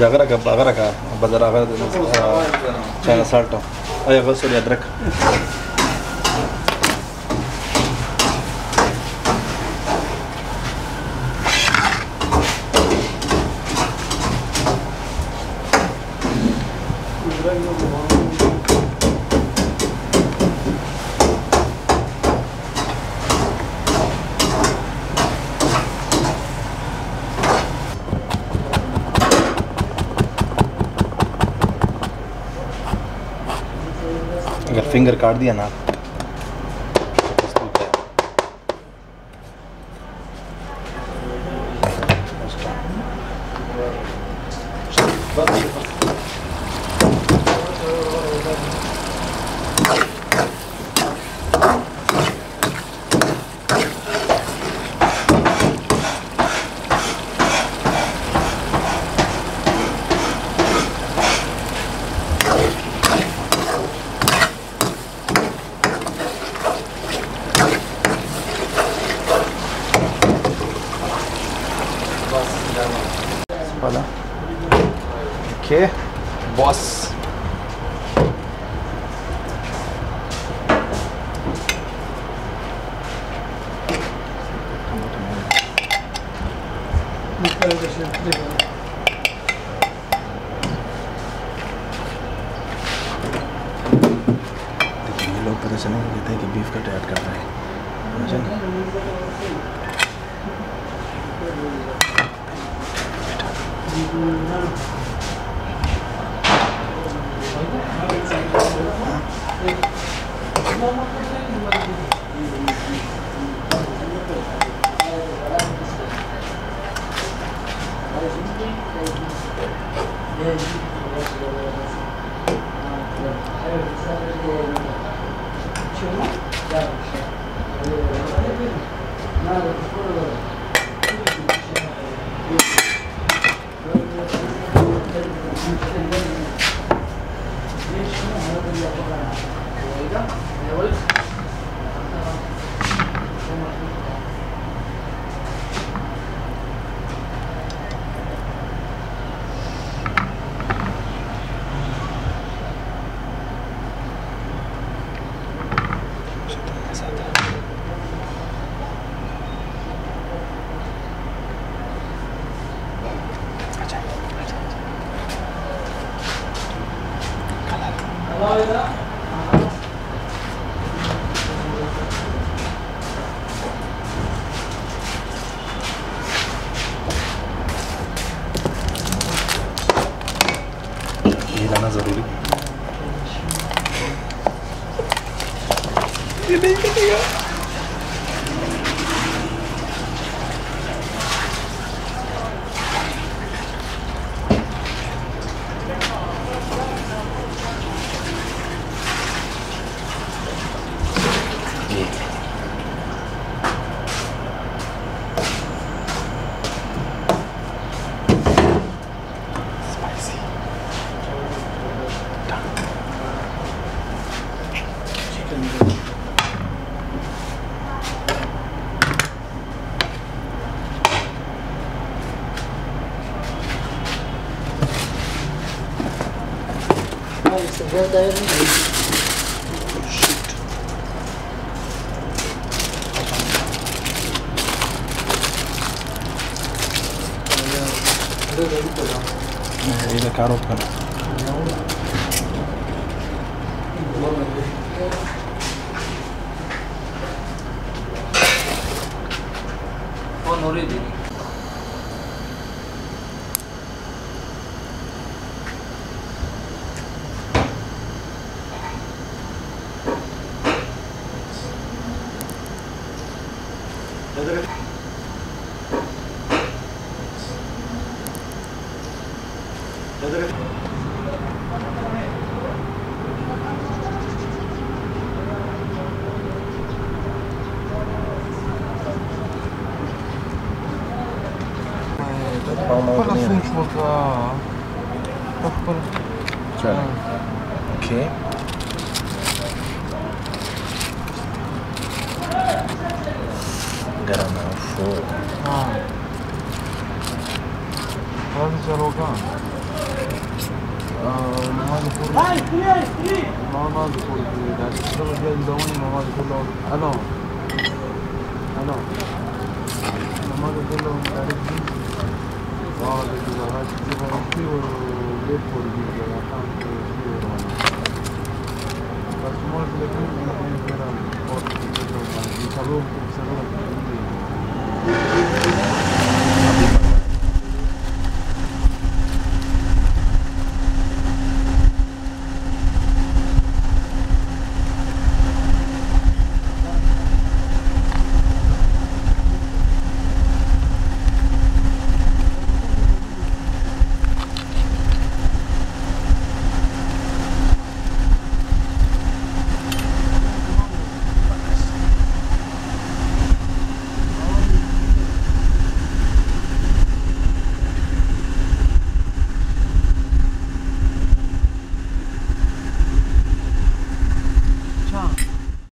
أغرق بدر أغرق كان سالته أي غسل يدرك finger काट दिया ना the road that I need. Oh, shoot. I don't know. I already. Okay. Got a mouthful. What is that all gone? Gracias.